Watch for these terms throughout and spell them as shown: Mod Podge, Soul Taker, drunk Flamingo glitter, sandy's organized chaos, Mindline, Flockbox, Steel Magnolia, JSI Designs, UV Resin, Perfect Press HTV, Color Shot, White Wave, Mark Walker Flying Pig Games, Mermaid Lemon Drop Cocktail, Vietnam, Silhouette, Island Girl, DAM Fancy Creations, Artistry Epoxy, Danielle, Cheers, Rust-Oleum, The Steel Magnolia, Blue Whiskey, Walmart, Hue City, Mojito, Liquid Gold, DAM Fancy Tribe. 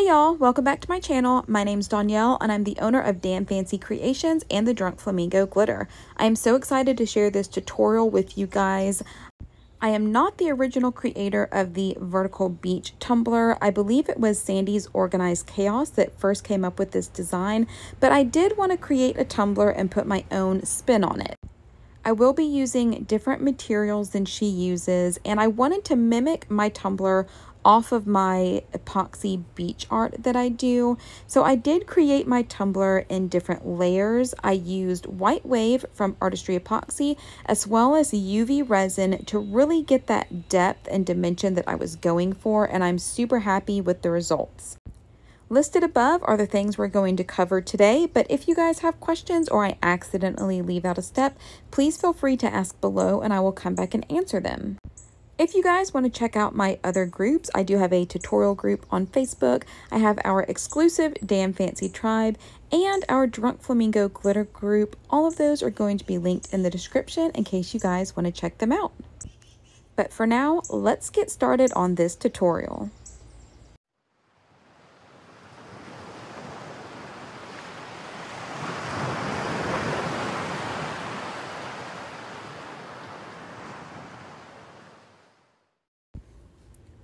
Hey y'all, welcome back to my channel. My name's Danielle and I'm the owner of DAM Fancy Creations and the Drunk Flamingo Glitter. I am so excited to share this tutorial with you guys. I am not the original creator of the vertical beach tumbler. I believe it was Sandy's Organized Chaos that first came up with this design, but I did want to create a tumbler and put my own spin on it. I will be using different materials than she uses, and I wanted to mimic my tumbler off of my epoxy beach art that I do. So I did create my tumbler in different layers. I used White Wave from Artistry Epoxy as well as UV resin to really get that depth and dimension that I was going for, and I'm super happy with the results. Listed above are the things we're going to cover today, but if you guys have questions or I accidentally leave out a step, please feel free to ask below and I will come back and answer them. If you guys want to check out my other groups, I do have a tutorial group on Facebook. I have our exclusive DAM Fancy Tribe and our Drunk Flamingo Glitter group. All of those are going to be linked in the description in case you guys want to check them out. But for now, let's get started on this tutorial.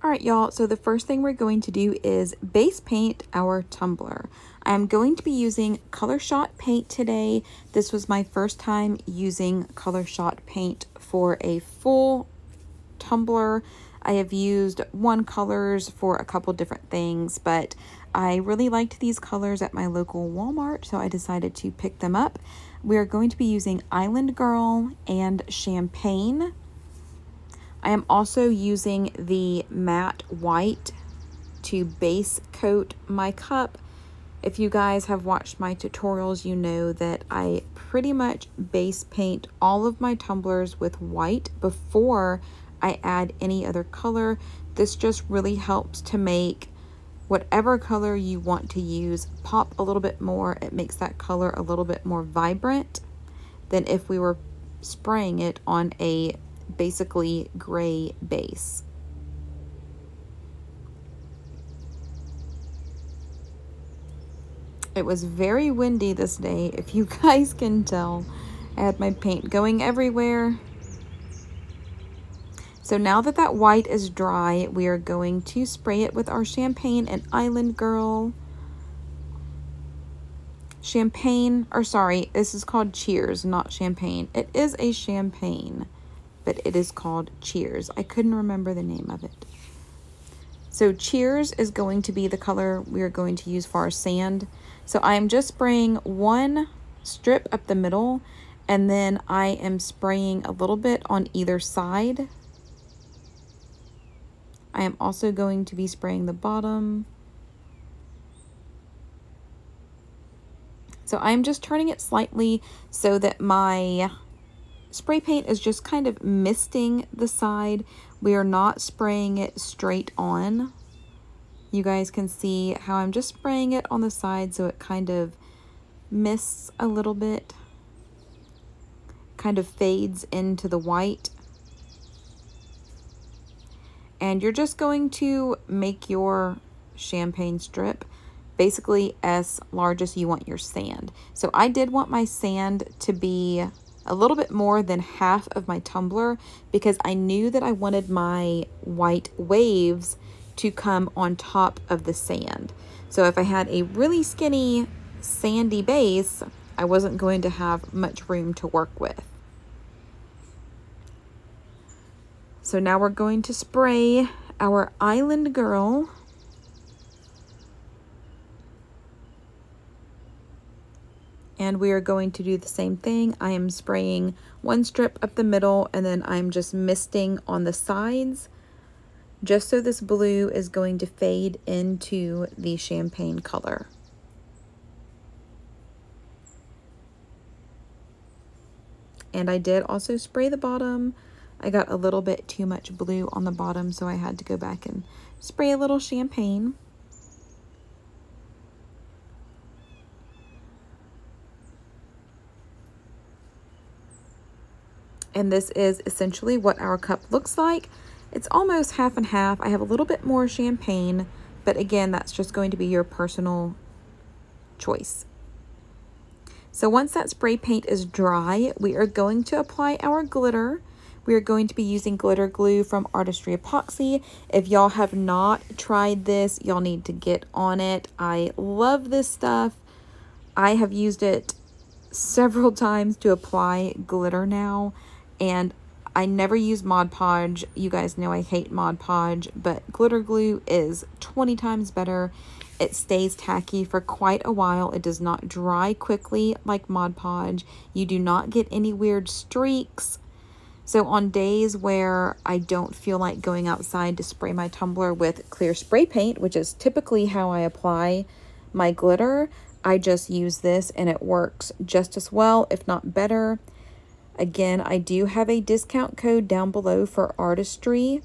Alright y'all, so the first thing we're going to do is base paint our tumbler. I'm going to be using Color Shot paint today. This was my first time using Color Shot paint for a full tumbler. I have used one colors for a couple different things, but I really liked these colors at my local Walmart, so I decided to pick them up. We are going to be using Island Girl and Champagne. I am also using the matte white to base coat my cup. If you guys have watched my tutorials, you know that I pretty much base paint all of my tumblers with white before I add any other color. This just really helps to make whatever color you want to use pop a little bit more. It makes that color a little bit more vibrant than if we were spraying it on a basically gray base. It was very windy this day, if you guys can tell. I had my paint going everywhere. So now that that white is dry, we are going to spray it with our Champagne and Island Girl. Champagne, or sorry, this is called Cheers, not Champagne. It is a champagne, but it is called Cheers. I couldn't remember the name of it. So Cheers is going to be the color we are going to use for our sand. So I am just spraying one strip up the middle, and then I am spraying a little bit on either side. I am also going to be spraying the bottom. So I'm just turning it slightly so that my spray paint is just kind of misting the side. We are not spraying it straight on. You guys can see how I'm just spraying it on the side so it kind of mists a little bit, kind of fades into the white. And you're just going to make your champagne strip basically as large as you want your sand. So I did want my sand to be a little bit more than half of my tumbler because I knew that I wanted my white waves to come on top of the sand. So if I had a really skinny sandy base, I wasn't going to have much room to work with. So now we're going to spray our Island Girl. And we are going to do the same thing. I am spraying one strip up the middle and then I'm just misting on the sides just so this blue is going to fade into the champagne color. And I did also spray the bottom. I got a little bit too much blue on the bottom, so I had to go back and spray a little champagne. And this is essentially what our cup looks like. It's almost half and half. I have a little bit more champagne, But again, that's just going to be your personal choice. So once that spray paint is dry, we are going to apply our glitter. We are going to be using glitter glue from Artistry Epoxy. If y'all have not tried this, y'all need to get on it. I love this stuff. I have used it several times to apply glitter now, and I never use Mod Podge. You guys know I hate Mod Podge, but glitter glue is 20 times better. It stays tacky for quite a while. It does not dry quickly like Mod Podge. You do not get any weird streaks. So on days where I don't feel like going outside to spray my tumbler with clear spray paint, which is typically how I apply my glitter, I just use this and it works just as well, if not better. Again, I do have a discount code down below for Artistry.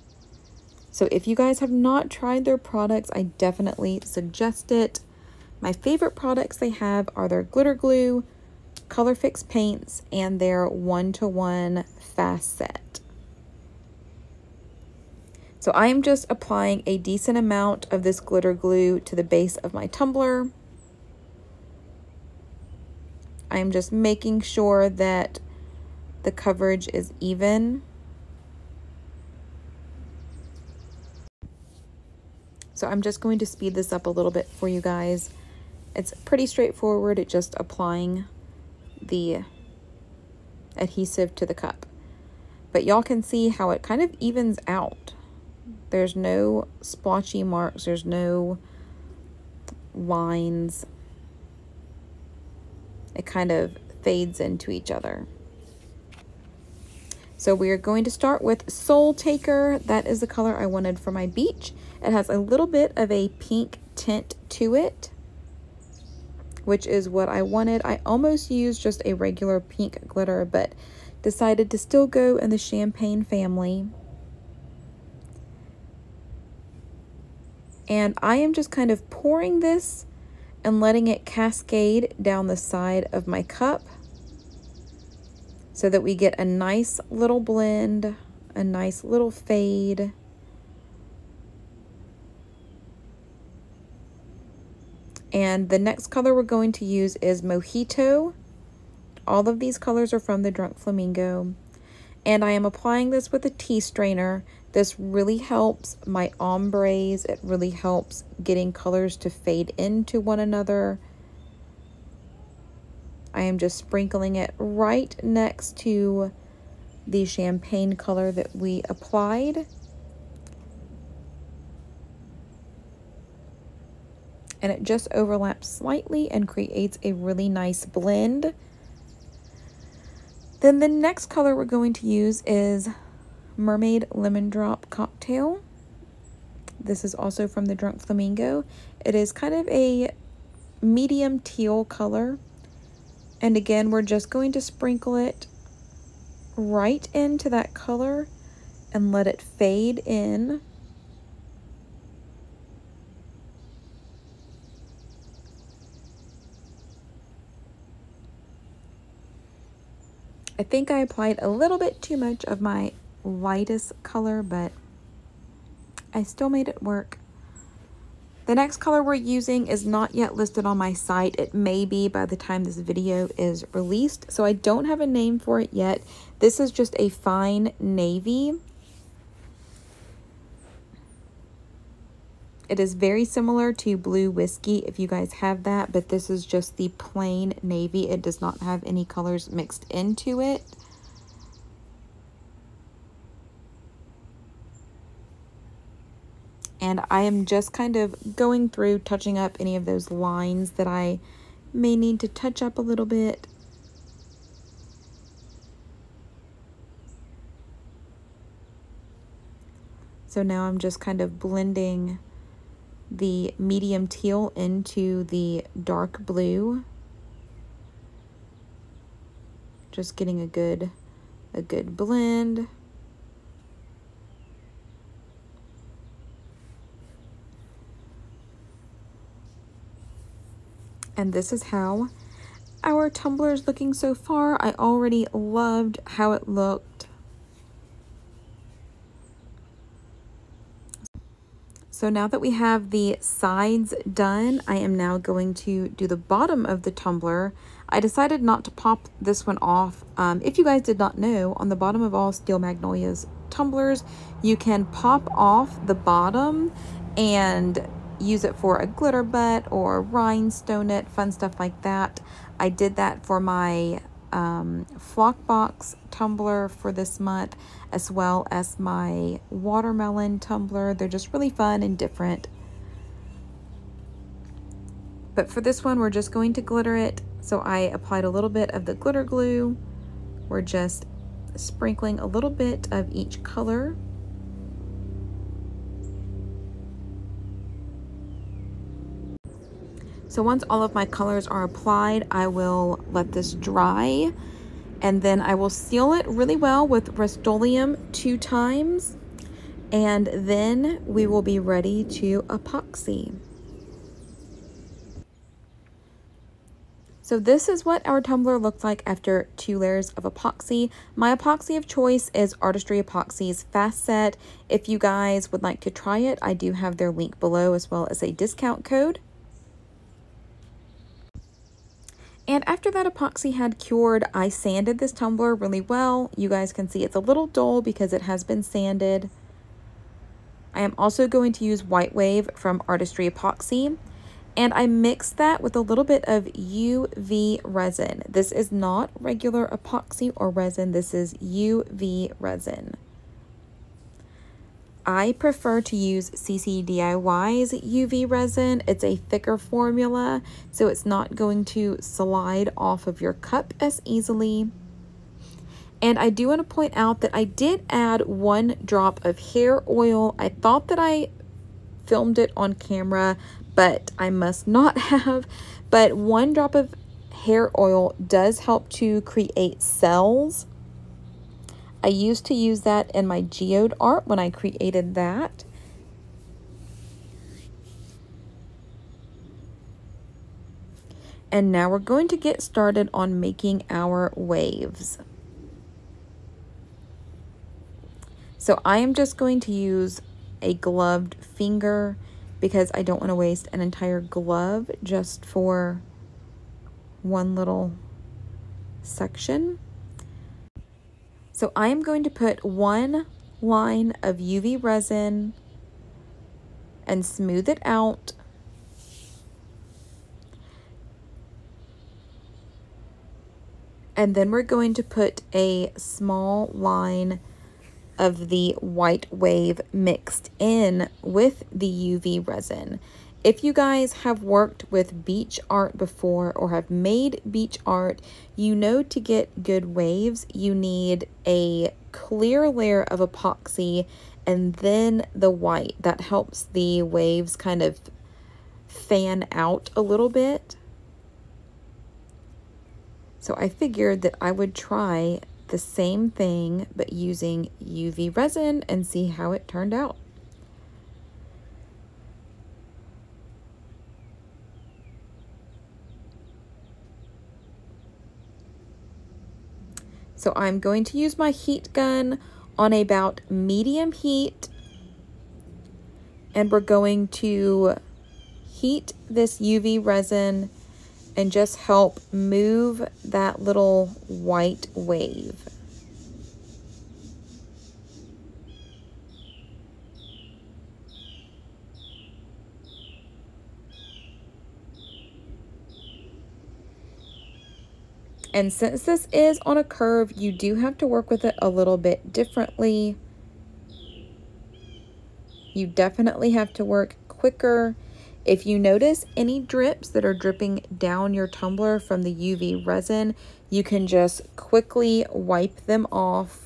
So if you guys have not tried their products, I definitely suggest it. My favorite products they have are their glitter glue, Color Fix paints, and their 1-to-1 fast set. So I am just applying a decent amount of this glitter glue to the base of my tumbler. I am just making sure that the coverage is even. So I'm just going to speed this up a little bit for you guys. It's pretty straightforward. It's just applying the adhesive to the cup, but y'all can see how it kind of evens out. There's no splotchy marks, there's no lines. It kind of fades into each other. So we are going to start with Soul Taker. That is the color I wanted for my beach. It has a little bit of a pink tint to it, which is what I wanted. I almost used just a regular pink glitter, but decided to still go in the champagne family. And I am just kind of pouring this and letting it cascade down the side of my cup so that we get a nice little blend, a nice little fade. And the next color we're going to use is Mojito. All of these colors are from the Drunk Flamingo. And I am applying this with a tea strainer. This really helps my ombres. It really helps getting colors to fade into one another. I am just sprinkling it right next to the champagne color that we applied. And it just overlaps slightly and creates a really nice blend. Then the next color we're going to use is Mermaid Lemon Drop Cocktail. This is also from the Drunk Flamingo. It is kind of a medium teal color. And again, we're just going to sprinkle it right into that color and let it fade in. I think I applied a little bit too much of my lightest color, but I still made it work. The next color we're using is not yet listed on my site. It may be by the time this video is released, so I don't have a name for it yet. This is just a fine navy. It is very similar to Blue Whiskey if you guys have that, but this is just the plain navy. It does not have any colors mixed into it. And I am just kind of going through, touching up any of those lines that I may need to touch up a little bit. So now I'm just kind of blending the medium teal into the dark blue, just getting a good blend. And this is how our tumbler is looking so far. I already loved how it looked. So now that we have the sides done, I am now going to do the bottom of the tumbler. I decided not to pop this one off. If you guys did not know, on the bottom of all Steel Magnolia's tumblers, you can pop off the bottom and use it for a glitter butt or rhinestone it, fun stuff like that. I did that for my Flockbox tumbler for this month, as well as my watermelon tumbler. They're just really fun and different. But for this one, we're just going to glitter it. So I applied a little bit of the glitter glue. We're just sprinkling a little bit of each color. So once all of my colors are applied, I will let this dry, and then I will seal it really well with Rust-Oleum 2 times, and then we will be ready to epoxy. So this is what our tumbler looks like after 2 layers of epoxy. My epoxy of choice is Artistry Epoxy's Fast Set. If you guys would like to try it, I do have their link below, as well as a discount code. And after that epoxy had cured, I sanded this tumbler really well. You guys can see it's a little dull because it has been sanded. I am also going to use White Wave from Artistry Epoxy. And I mixed that with a little bit of UV resin. This is not regular epoxy or resin. This is UV resin. I prefer to use CC DIY's UV resin. It's a thicker formula, so it's not going to slide off of your cup as easily. And I do want to point out that I did add 1 drop of hair oil. I thought that I filmed it on camera, but I must not have. But 1 drop of hair oil does help to create cells. I used to use that in my geode art when I created that. And now we're going to get started on making our waves. So I am just going to use a gloved finger because I don't want to waste an entire glove just for 1 little section. So I am going to put 1 line of UV resin and smooth it out. And then we're going to put a small line of the White Wave mixed in with the UV resin. If you guys have worked with beach art before or have made beach art, you know to get good waves, you need a clear layer of epoxy and then the white. That helps the waves kind of fan out a little bit. So I figured that I would try the same thing but using UV resin and see how it turned out. So I'm going to use my heat gun on about medium heat, and we're going to heat this UV resin and just help move that little white wave. And since this is on a curve, you do have to work with it a little bit differently. You definitely have to work quicker. If you notice any drips that are dripping down your tumbler from the UV resin, you can just quickly wipe them off.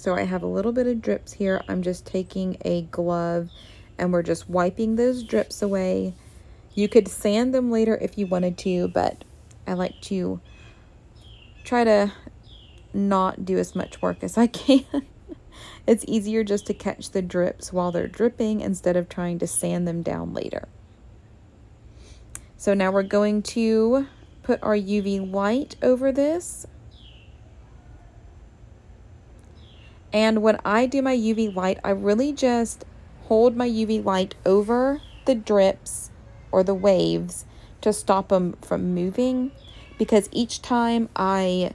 So I have a little bit of drips here. I'm just taking a glove and we're just wiping those drips away. You could sand them later if you wanted to, but I like to try to not do as much work as I can. It's easier just to catch the drips while they're dripping instead of trying to sand them down later. So now we're going to put our UV light over this. And when I do my UV light, I really just hold my UV light over the drips or the waves to stop them from moving, because each time I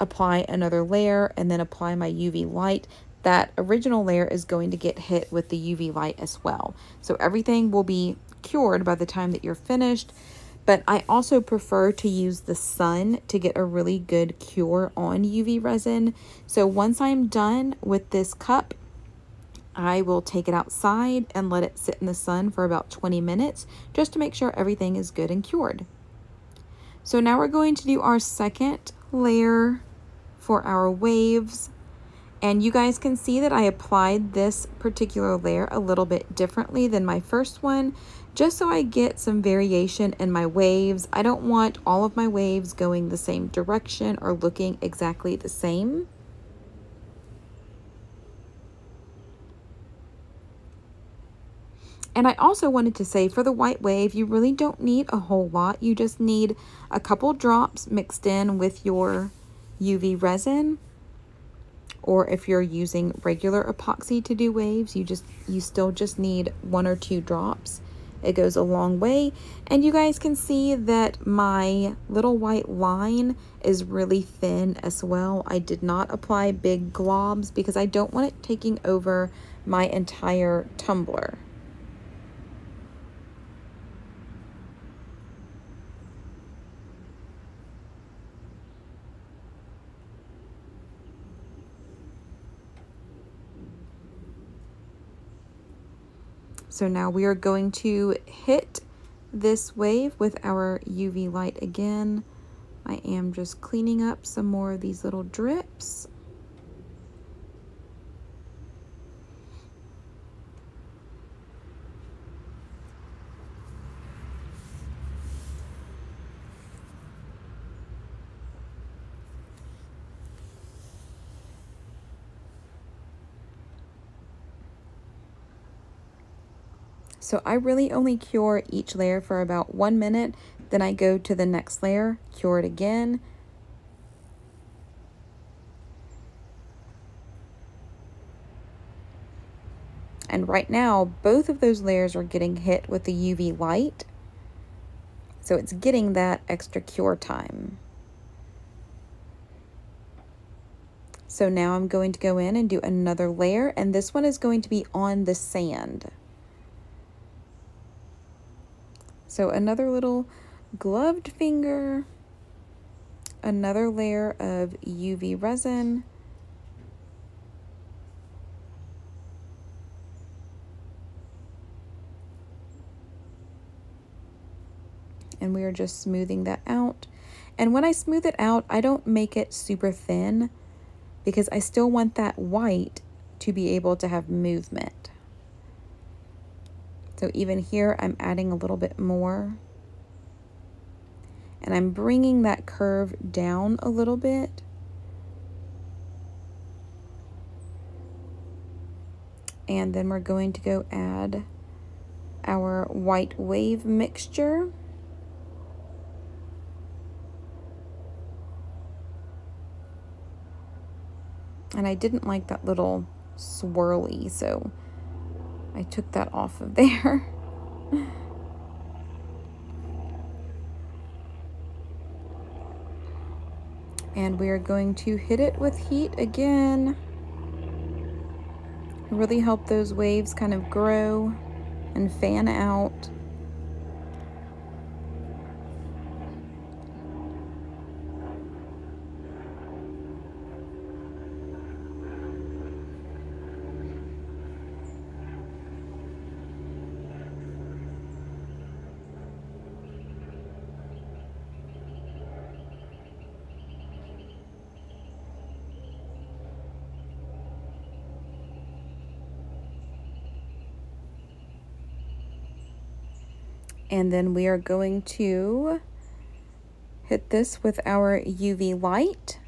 apply another layer and then apply my UV light, that original layer is going to get hit with the UV light as well. So everything will be cured by the time that you're finished. But I also prefer to use the sun to get a really good cure on UV resin. So once I'm done with this cup, I will take it outside and let it sit in the sun for about 20 minutes just to make sure everything is good and cured. So now we're going to do our second layer for our waves. And you guys can see that I applied this particular layer a little bit differently than my first one, just so I get some variation in my waves. I don't want all of my waves going the same direction or looking exactly the same. And I also wanted to say, for the white wave, you really don't need a whole lot. You just need a couple drops mixed in with your UV resin. Or if you're using regular epoxy to do waves, you still just need one or two drops. It goes a long way. And you guys can see that my little white line is really thin as well. I did not apply big globs because I don't want it taking over my entire tumbler. So now we are going to hit this wave with our UV light again. I am just cleaning up some more of these little drips. So I really only cure each layer for about 1 minute, then I go to the next layer, cure it again. And right now, both of those layers are getting hit with the UV light. So it's getting that extra cure time. So now I'm going to go in and do another layer, and this one is going to be on the sand. So another little gloved finger, another layer of UV resin. And we are just smoothing that out. And when I smooth it out, I don't make it super thin because I still want that white to be able to have movement. So even here, I'm adding a little bit more. And I'm bringing that curve down a little bit. And then we're going to go add our white wave mixture. And I didn't like that little swirly, so I took that off of there. And we are going to hit it with heat again. Really help those waves kind of grow and fan out. And then we are going to hit this with our UV light.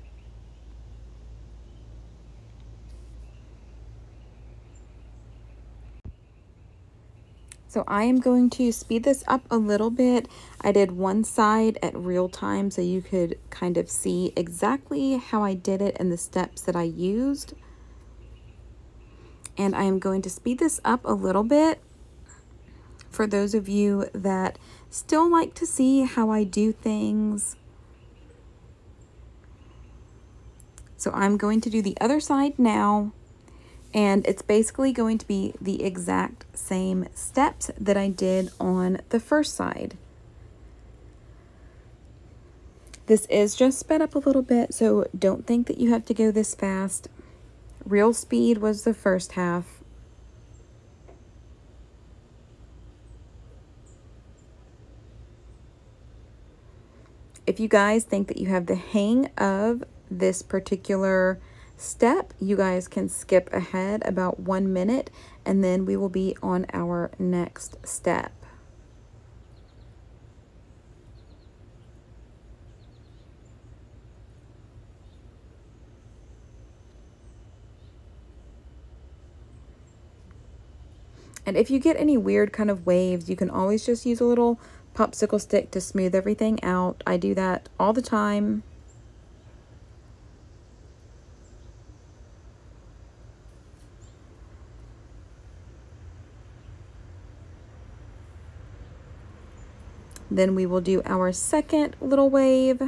So I am going to speed this up a little bit. I did one side at real time so you could kind of see exactly how I did it and the steps that I used. And I am going to speed this up a little bit for those of you that still like to see how I do things. So I'm going to do the other side now, and it's basically going to be the exact same steps that I did on the first side. This is just sped up a little bit, so don't think that you have to go this fast. Real speed was the first half. If you guys think that you have the hang of this particular step, you guys can skip ahead about 1 minute and then we will be on our next step. And if you get any weird kind of waves, you can always just use a little popsicle stick to smooth everything out. I do that all the time. Then we will do our second little wave.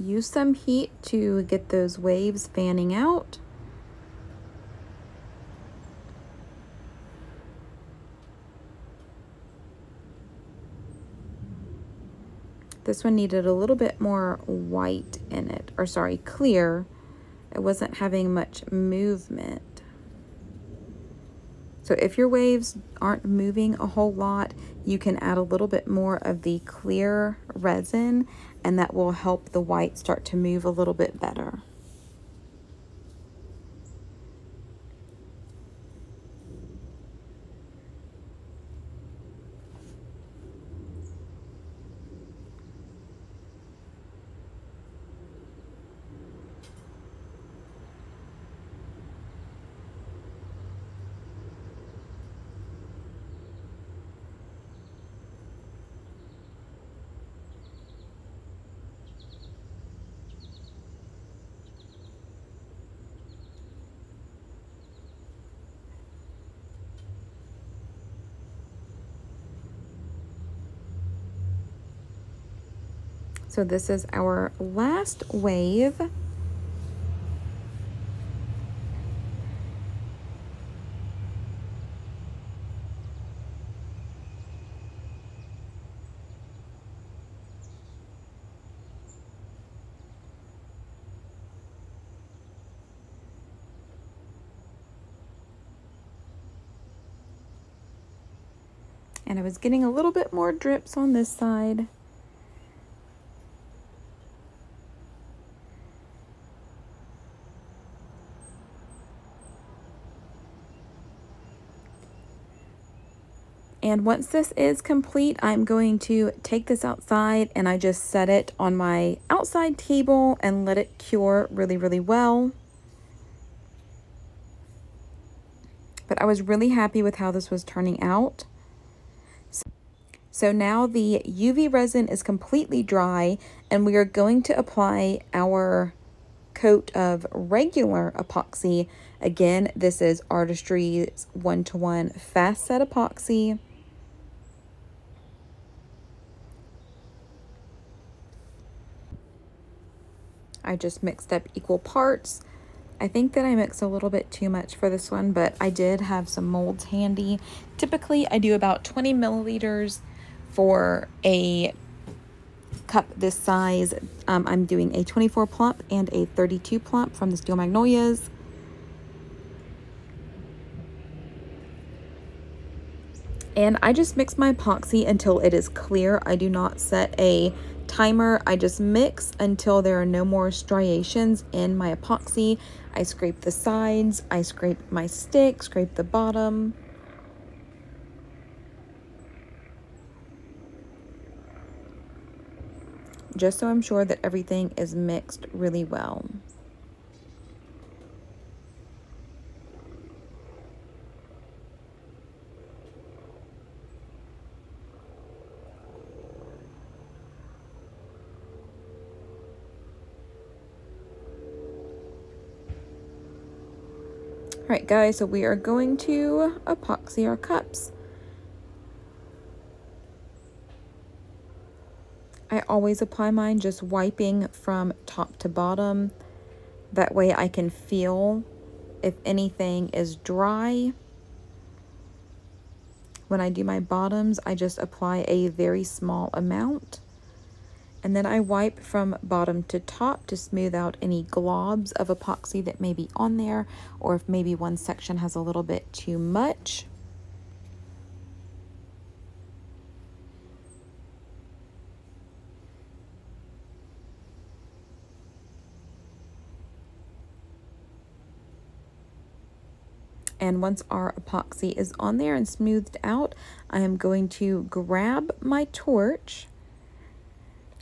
Use some heat to get those waves fanning out. This one needed a little bit more white in it, or sorry, clear. It wasn't having much movement. So if your waves aren't moving a whole lot, you can add a little bit more of the clear resin, and that will help the white start to move a little bit better. So this is our last wave. And I was getting a little bit more drips on this side. And once this is complete, I'm going to take this outside and I just set it on my outside table and let it cure really, really well. But I was really happy with how this was turning out. So now the UV resin is completely dry and we are going to apply our coat of regular epoxy. Again, this is Artistry's 1:1 fast set epoxy. I just mixed up equal parts. I think that I mixed a little bit too much for this one, but I did have some molds handy. Typically, I do about 20 milliliters for a cup this size. I'm doing a 24 plump and a 32 plump from the Steel Magnolias. and I just mix my epoxy until it is clear. I do not set a timer. I just mix until there are no more striations in my epoxy. I scrape the sides, I scrape my stick, scrape the bottom. Just so I'm sure that everything is mixed really well. Alright guys, so we are going to epoxy our cups. I always apply mine just wiping from top to bottom. That way I can feel if anything is dry. When I do my bottoms, I just apply a very small amount. And then I wipe from bottom to top to smooth out any globs of epoxy that may be on there, or if maybe one section has a little bit too much. And once our epoxy is on there and smoothed out, I am going to grab my torch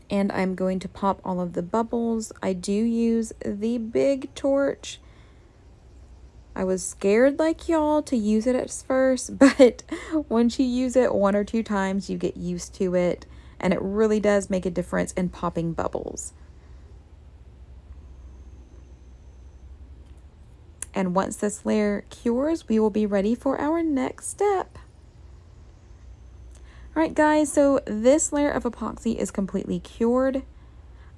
and I'm going to pop all of the bubbles. I do use the big torch. I was scared like y'all to use it at first, but once you use it one or two times, you get used to it, and it really does make a difference in popping bubbles. And once this layer cures, we will be ready for our next step. All right guys, so this layer of epoxy is completely cured.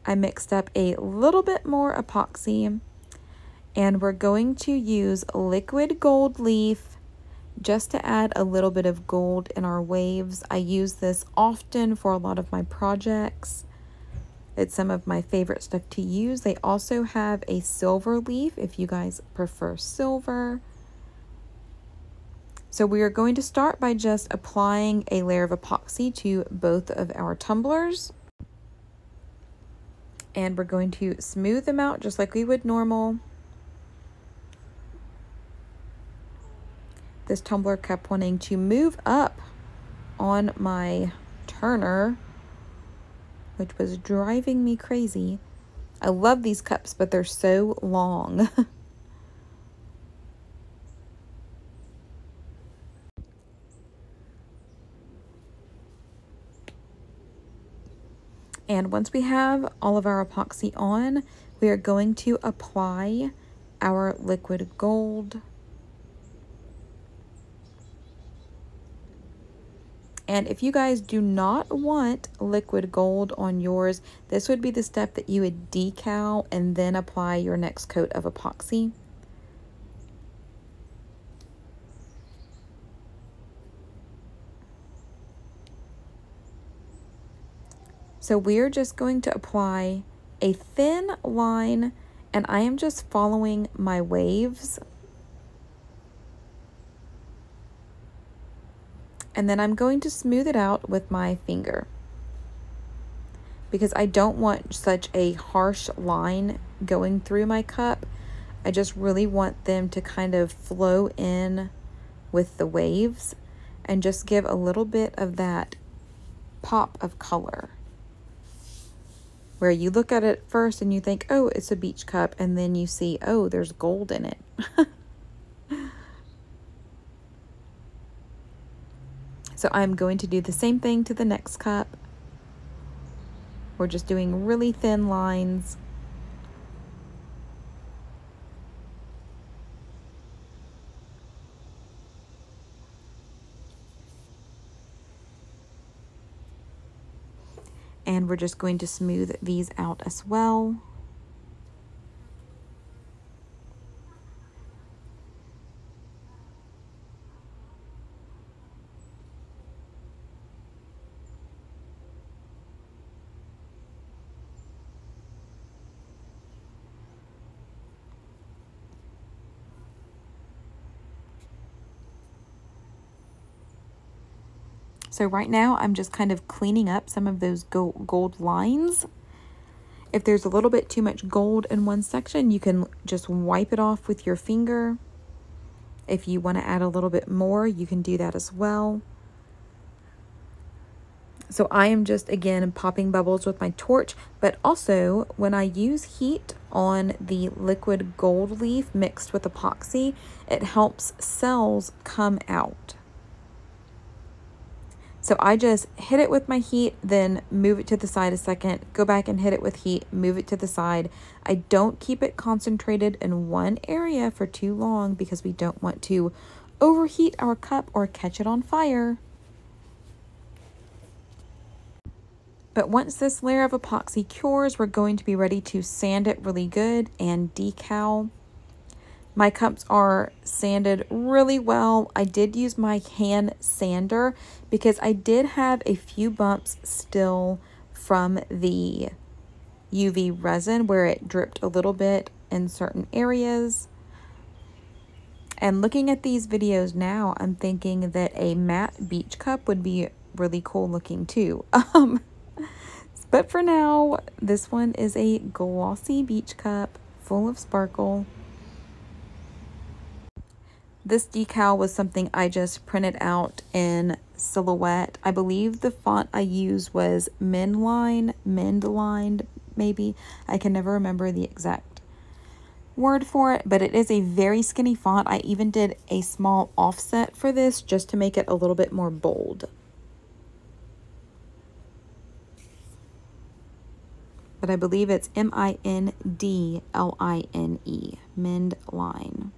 I mixed up a little bit more epoxy, and we're going to use liquid gold leaf just to add a little bit of gold in our waves. I use this often for a lot of my projects. It's some of my favorite stuff to use. They also have a silver leaf if you guys prefer silver. So we are going to start by just applying a layer of epoxy to both of our tumblers. And we're going to smooth them out just like we would normal. This tumbler kept wanting to move up on my turner, which was driving me crazy. I love these cups, but they're so long. And once we have all of our epoxy on, we are going to apply our liquid gold. And if you guys do not want liquid gold on yours, this would be the step that you would decal and then apply your next coat of epoxy. So we're just going to apply a thin line, and I am just following my waves. And then I'm going to smooth it out with my finger because I don't want such a harsh line going through my cup. I just really want them to kind of flow in with the waves and just give a little bit of that pop of color where you look at it first and you think, oh, it's a beach cup, and then you see, oh, there's gold in it. So I'm going to do the same thing to the next cup. We're just doing really thin lines. And we're just going to smooth these out as well. So right now I'm just kind of cleaning up some of those gold lines. If there's a little bit too much gold in one section, you can just wipe it off with your finger. If you want to add a little bit more, you can do that as well. So I am just, again, popping bubbles with my torch, but also when I use heat on the liquid gold leaf mixed with epoxy, it helps cells come out. So I just hit it with my heat, then move it to the side a second, go back and hit it with heat, move it to the side. I don't keep it concentrated in one area for too long because we don't want to overheat our cup or catch it on fire. But once this layer of epoxy cures, we're going to be ready to sand it really good and decal. My cups are sanded really well. I did use my hand sander because I did have a few bumps still from the UV resin where it dripped a little bit in certain areas. And looking at these videos now, I'm thinking that a matte beach cup would be really cool looking too. But for now, this one is a glossy beach cup full of sparkle. This decal was something I just printed out in Silhouette. I believe the font I used was Mindline, maybe. I can never remember the exact word for it, but it is a very skinny font. I even did a small offset for this just to make it a little bit more bold. But I believe it's M-I-N-D-L-I-N-E, Mindline.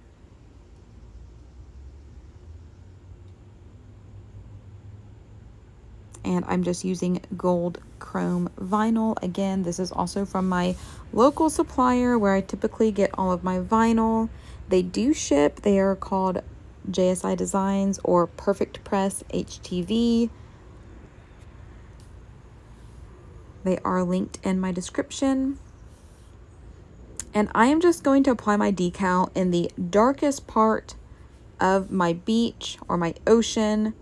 And I'm just using gold chrome vinyl. Again, this is also from my local supplier where I typically get all of my vinyl. They do ship. They are called JSI Designs or Perfect Press HTV. They are linked in my description. And I am just going to apply my decal in the darkest part of my beach or my ocean.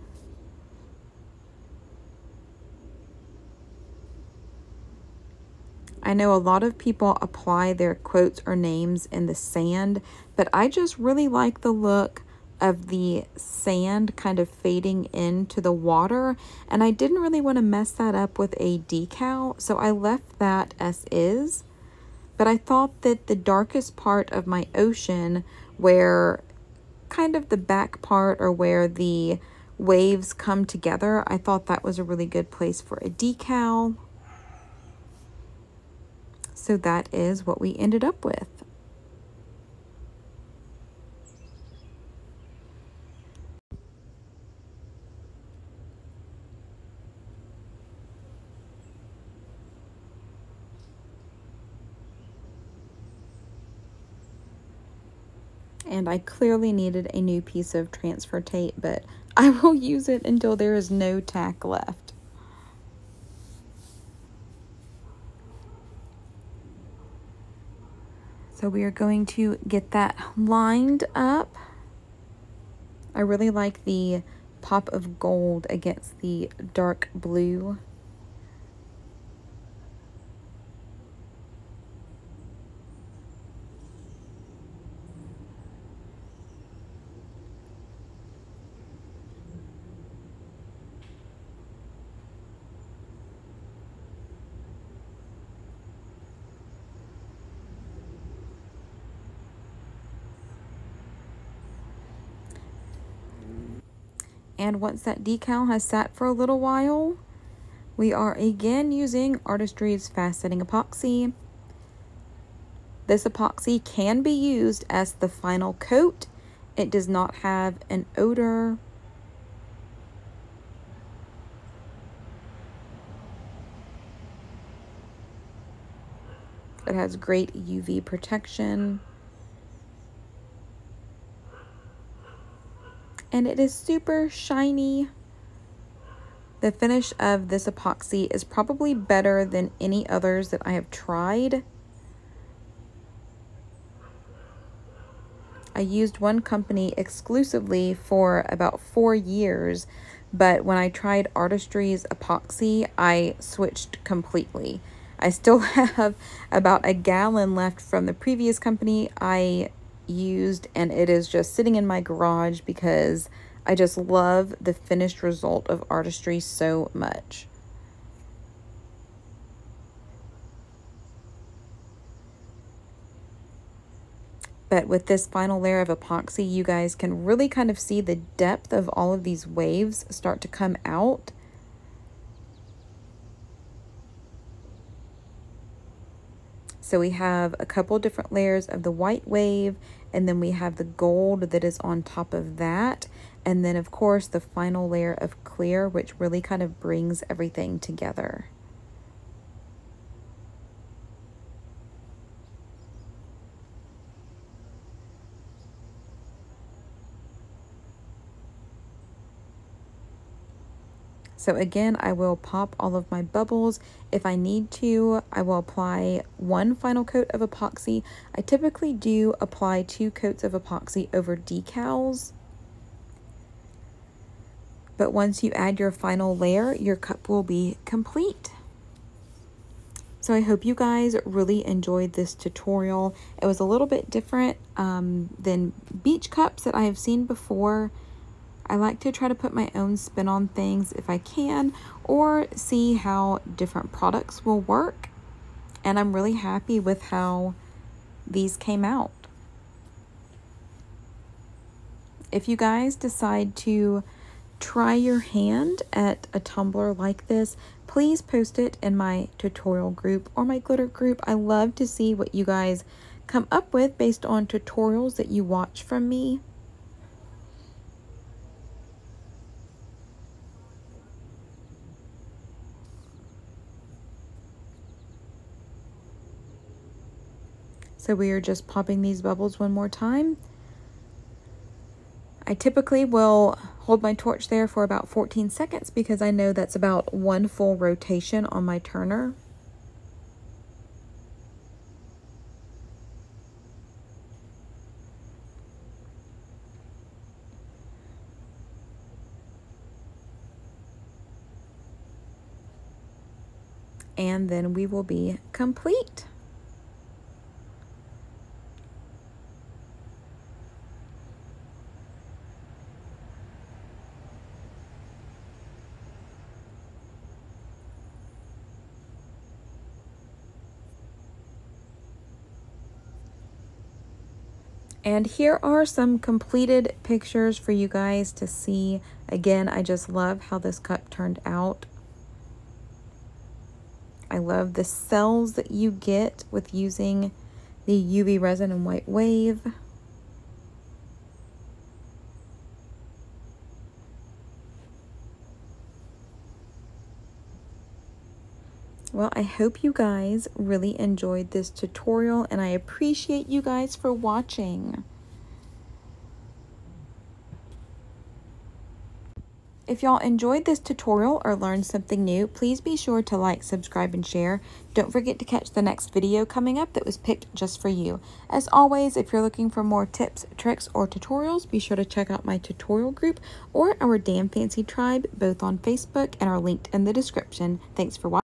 I know a lot of people apply their quotes or names in the sand, but I just really like the look of the sand kind of fading into the water, and I didn't really want to mess that up with a decal, so I left that as is. But I thought that the darkest part of my ocean, where kind of the back part or where the waves come together, I thought that was a really good place for a decal. So that is what we ended up with. And I clearly needed a new piece of transfer tape, but I will use it until there is no tack left. So we are going to get that lined up. I really like the pop of gold against the dark blue. And once that decal has sat for a little while, we are again using Artistry's fast-setting epoxy. This epoxy can be used as the final coat. It does not have an odor. It has great UV protection. And it is super shiny. The finish of this epoxy is probably better than any others that I have tried. I used one company exclusively for about 4 years but when I tried Artistry's Epoxy, I switched completely. I still have about a gallon left from the previous company I used, and it is just sitting in my garage because I just love the finished result of Artistry so much. But with this final layer of epoxy, you guys can really kind of see the depth of all of these waves start to come out. So we have a couple different layers of the white wave, and then we have the gold that is on top of that. And then of course the final layer of clear, which really kind of brings everything together. So again, I will pop all of my bubbles. If I need to, I will apply one final coat of epoxy. I typically do apply 2 coats of epoxy over decals. But once you add your final layer, your cup will be complete. So I hope you guys really enjoyed this tutorial. It was a little bit different than beach cups that I have seen before. I like to try to put my own spin on things if I can, or see how different products will work. And I'm really happy with how these came out. If you guys decide to try your hand at a tumbler like this, please post it in my tutorial group or my glitter group. I love to see what you guys come up with based on tutorials that you watch from me. So we are just popping these bubbles one more time. I typically will hold my torch there for about 14 seconds because I know that's about 1 full rotation on my turner. And then we will be complete. And here are some completed pictures for you guys to see. Again, I just love how this cup turned out. I love the cells that you get with using the UV resin and white wave. Well, I hope you guys really enjoyed this tutorial, and I appreciate you guys for watching. If y'all enjoyed this tutorial or learned something new, please be sure to like, subscribe, and share. Don't forget to catch the next video coming up that was picked just for you. As always, if you're looking for more tips, tricks, or tutorials, be sure to check out my tutorial group or our DAM Fancy Tribe, both on Facebook and are linked in the description. Thanks for watching.